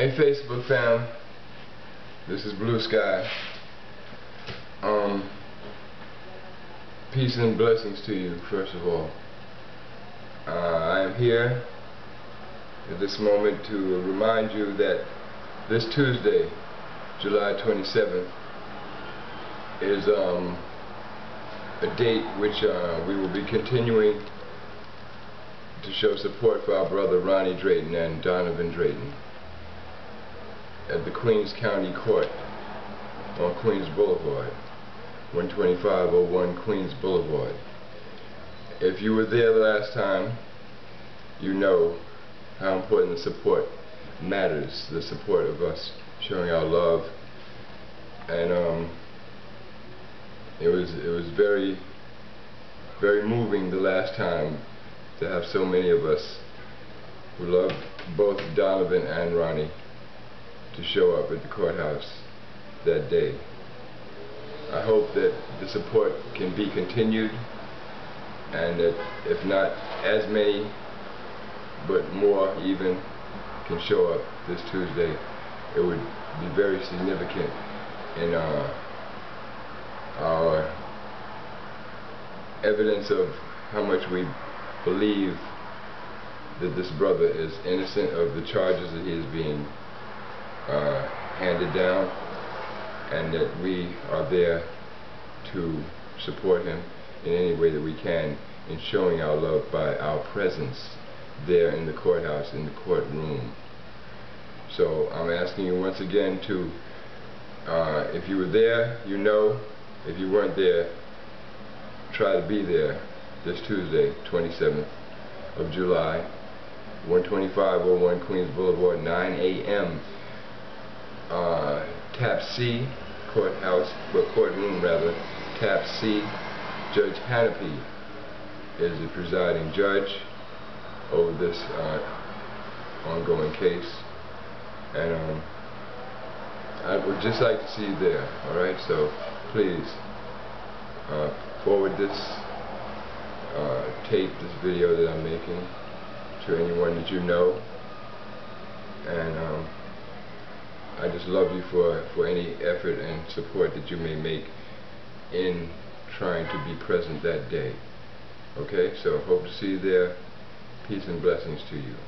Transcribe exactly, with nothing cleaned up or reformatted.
Hey Facebook fam, this is Blue Sky. Um, peace and blessings to you, first of all. Uh, I am here at this moment to remind you that this Tuesday, July twenty-seventh, is um, a date which uh, we will be continuing to show support for our brother Ronnie Drayton and Donovan Drayton at the Queens County Court on Queens Boulevard, one twenty-five oh one Queens Boulevard. If you were there the last time, you know how important the support matters, the support of us showing our love. And um, it was it was very, very moving the last time to have so many of us who love both Donovan and Ronnie to show up at the courthouse that day. I hope that the support can be continued, and that if not as many, but more even, can show up this Tuesday. It would be very significant in uh, our evidence of how much we believe that this brother is innocent of the charges that he is being uh, handed down, and that we are there to support him in any way that we can in showing our love by our presence there in the courthouse, in the courtroom. So I'm asking you once again to, uh, if you were there, you know. If you weren't there, try to be there this Tuesday, twenty-seventh of July, one twenty-five oh one Queens Boulevard, nine A M Uh, Tab C, courthouse, well, courtroom rather, Tab C. Judge Hanapy is the presiding judge over this uh, ongoing case, and um, I would just like to see you there. All right, so please uh, forward this uh, tape, this video that I'm making, to anyone that you know. And um, I just love you for for any effort and support that you may make in trying to be present that day. Okay, so hope to see you there. Peace and blessings to you.